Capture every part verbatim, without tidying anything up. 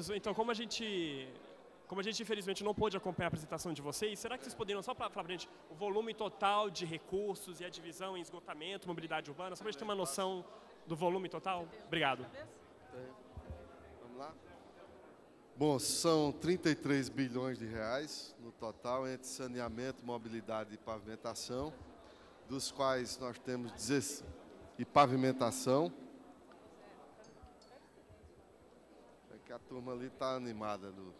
isso. Então, como a gente, como a gente infelizmente não pôde acompanhar a apresentação de vocês, será que vocês poderiam só falar para a gente o volume total de recursos e a divisão em esgotamento, mobilidade urbana, só para a gente ter uma noção do volume total? Obrigado. Vamos lá. Bom, são trinta e três bilhões de reais no total entre saneamento, mobilidade e pavimentação, dos quais nós temos dezesseis e pavimentação. É que a turma ali está animada do.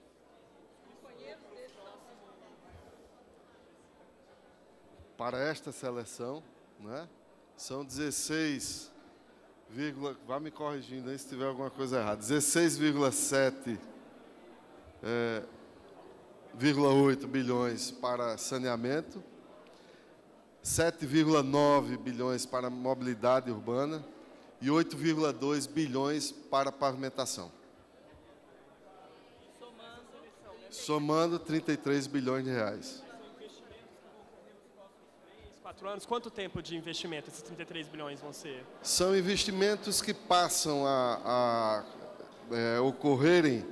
Para esta seleção, né? São dezesseis. Vá me corrigindo aí se tiver alguma coisa errada. dezesseis vírgula sete É, zero vírgula oito bilhões para saneamento, sete vírgula nove bilhões para mobilidade urbana e oito vírgula dois bilhões para pavimentação. Somando trinta e três bilhões de reais. Anos, quanto tempo de investimento esses trinta e três bilhões vão ser? São investimentos que passam a, a é, ocorrerem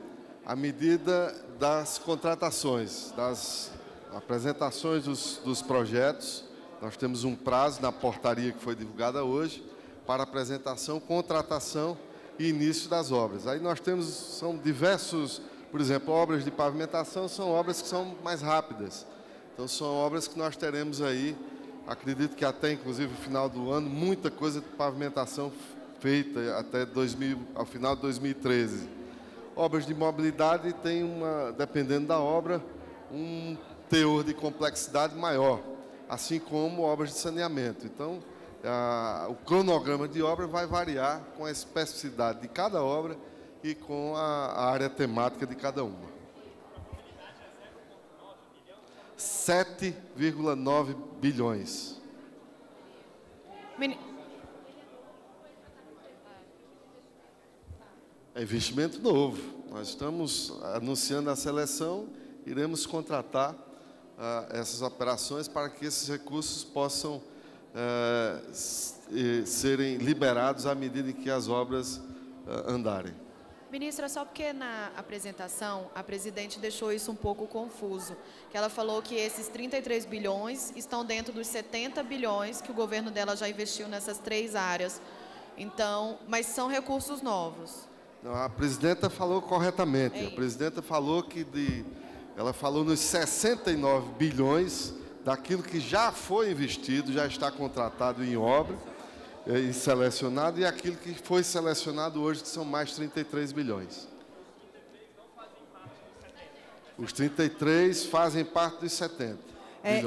à medida das contratações, das apresentações dos, dos projetos. Nós temos um prazo na portaria que foi divulgada hoje para apresentação, contratação e início das obras. Aí nós temos, são diversos, por exemplo, obras de pavimentação são obras que são mais rápidas. Então, são obras que nós teremos aí, acredito que até, inclusive, o final do ano, muita coisa de pavimentação feita até dois mil, ao final de dois mil e treze. Obras de mobilidade têm, uma, dependendo da obra, um teor de complexidade maior, assim como obras de saneamento. Então, a, o cronograma de obra vai variar com a especificidade de cada obra e com a, a área temática de cada uma. sete vírgula nove bilhões. Mini... É investimento novo. Nós estamos anunciando a seleção, iremos contratar ah, essas operações para que esses recursos possam ah, serem liberados à medida em que as obras ah, andarem. Ministra, só porque na apresentação a presidente deixou isso um pouco confuso, que ela falou que esses trinta e três bilhões estão dentro dos setenta bilhões que o governo dela já investiu nessas três áreas. Então, mas são recursos novos. Não, a presidenta falou corretamente. É a presidenta falou que de, ela falou nos sessenta e nove bilhões daquilo que já foi investido, já está contratado em obra e selecionado, e aquilo que foi selecionado hoje, que são mais trinta e três bilhões. Os trinta e três fazem parte dos setenta. É,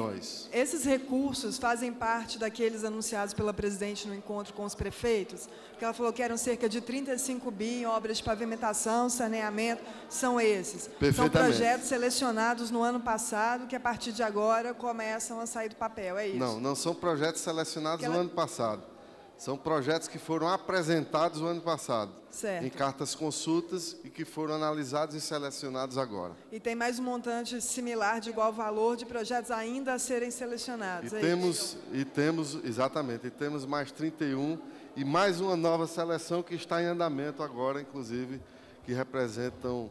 esses recursos fazem parte daqueles anunciados pela presidente no encontro com os prefeitos, porque ela falou que eram cerca de trinta e cinco bilhões em obras de pavimentação, saneamento, são esses. São projetos selecionados no ano passado, que a partir de agora começam a sair do papel, é isso? Não, não são projetos selecionados ela... no ano passado, são projetos que foram apresentados no ano passado, certo, em cartas consultas e que foram analisados e selecionados agora. E tem mais um montante similar de igual valor de projetos ainda a serem selecionados. E, é temos, e temos, exatamente, e temos mais trinta e um e mais uma nova seleção que está em andamento agora, inclusive, que representam,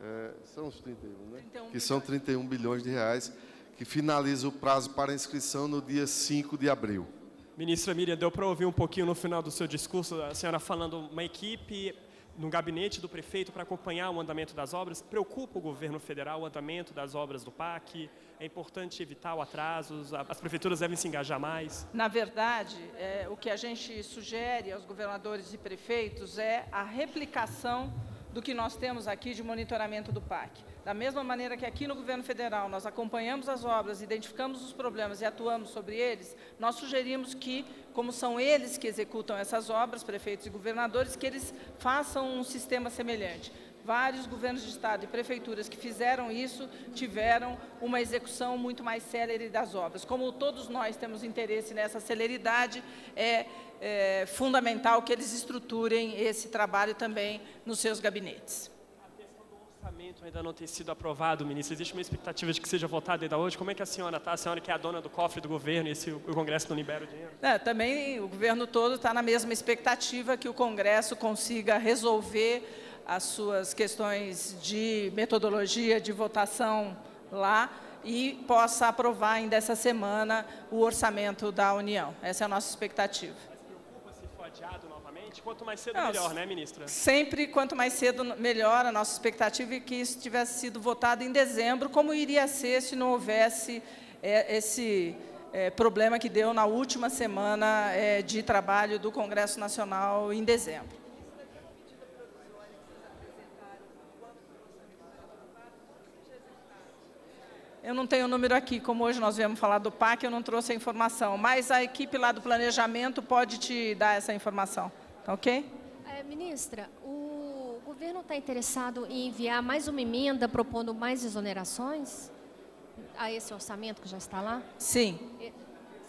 é, são os trinta e um, né? trinta e um que bilhões. São trinta e um bilhões de reais, que finaliza o prazo para inscrição no dia cinco de abril. Ministra Miriam, deu para ouvir um pouquinho no final do seu discurso, a senhora falando uma equipe no gabinete do prefeito para acompanhar o andamento das obras. Preocupa o governo federal o andamento das obras do PAC? É importante evitar o atraso? As prefeituras devem se engajar mais? Na verdade, é, o que a gente sugere aos governadores e prefeitos é a replicação do que nós temos aqui de monitoramento do PAC. Da mesma maneira que aqui no governo federal nós acompanhamos as obras, identificamos os problemas e atuamos sobre eles, nós sugerimos que, como são eles que executam essas obras, prefeitos e governadores, que eles façam um sistema semelhante. Vários governos de estado e prefeituras que fizeram isso tiveram uma execução muito mais célere das obras. Como todos nós temos interesse nessa celeridade, é, é fundamental que eles estruturem esse trabalho também nos seus gabinetes. A questão do orçamento ainda não tem sido aprovado, ministro. Existe uma expectativa de que seja votado ainda hoje? Como é que a senhora está? A senhora que é a dona do cofre do governo e se o Congresso não libera o dinheiro? É, também o governo todo está na mesma expectativa que o Congresso consiga resolver as suas questões de metodologia de votação lá e possa aprovar ainda essa semana o orçamento da União. Essa é a nossa expectativa. Mas preocupa se for adiado novamente? Quanto mais cedo, não, melhor, né, ministra? Sempre, quanto mais cedo, melhor. A nossa expectativa é que isso tivesse sido votado em dezembro, como iria ser se não houvesse é, esse... É, problema que deu na última semana é, de trabalho do Congresso Nacional em dezembro. Eu não tenho o número aqui, como hoje nós viemos falar do P A C, eu não trouxe a informação, mas a equipe lá do planejamento pode te dar essa informação, tá ok? É, ministra, o governo está interessado em enviar mais uma emenda propondo mais exonerações a esse orçamento que já está lá? Sim.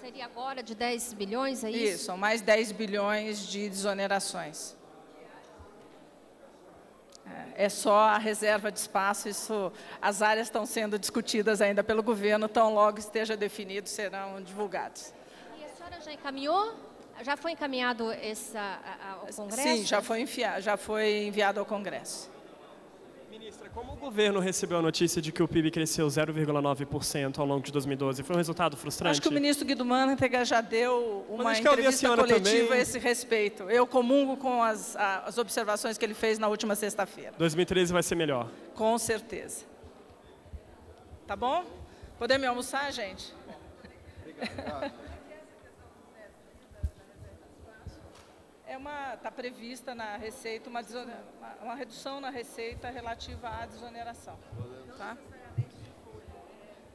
Seria agora de dez bilhões, é isso? Isso, mais dez bilhões de desonerações. É só a reserva de espaço, isso, as áreas estão sendo discutidas ainda pelo governo, tão logo esteja definido, serão divulgados. E a senhora já encaminhou? Já foi encaminhado essa, a, ao Congresso? Sim, já foi, enviado, já foi enviado ao Congresso. Ministra, como o governo recebeu a notícia de que o P I B cresceu zero vírgula nove por cento ao longo de dois mil e doze? Foi um resultado frustrante? Acho que o ministro Guido Mantega já deu uma entrevista coletiva a esse respeito. Eu comungo com as, as observações que ele fez na última sexta-feira. dois mil e treze vai ser melhor? Com certeza. Tá bom? Podemos almoçar, gente? Obrigado. É uma, está prevista na receita uma, uma, uma redução na receita relativa à desoneração. Tá?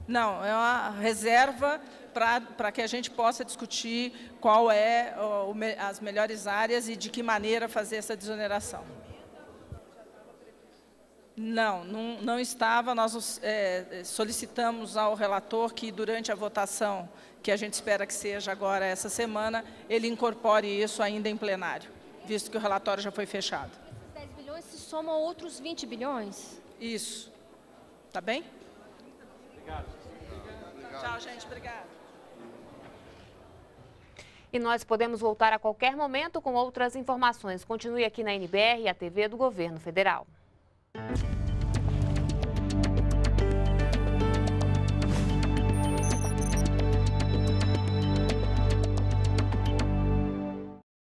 Não, é uma reserva para que a gente possa discutir qual é o, as melhores áreas e de que maneira fazer essa desoneração. Não, não, não estava. Nós é, solicitamos ao relator que durante a votação, que a gente espera que seja agora essa semana, ele incorpore isso ainda em plenário, visto que o relatório já foi fechado. Esses dez bilhões se somam a outros vinte bilhões? Isso. Tá bem? Obrigado. Obrigado. Tchau, gente. Obrigado. E nós podemos voltar a qualquer momento com outras informações. Continue aqui na N B R e a T V do Governo Federal.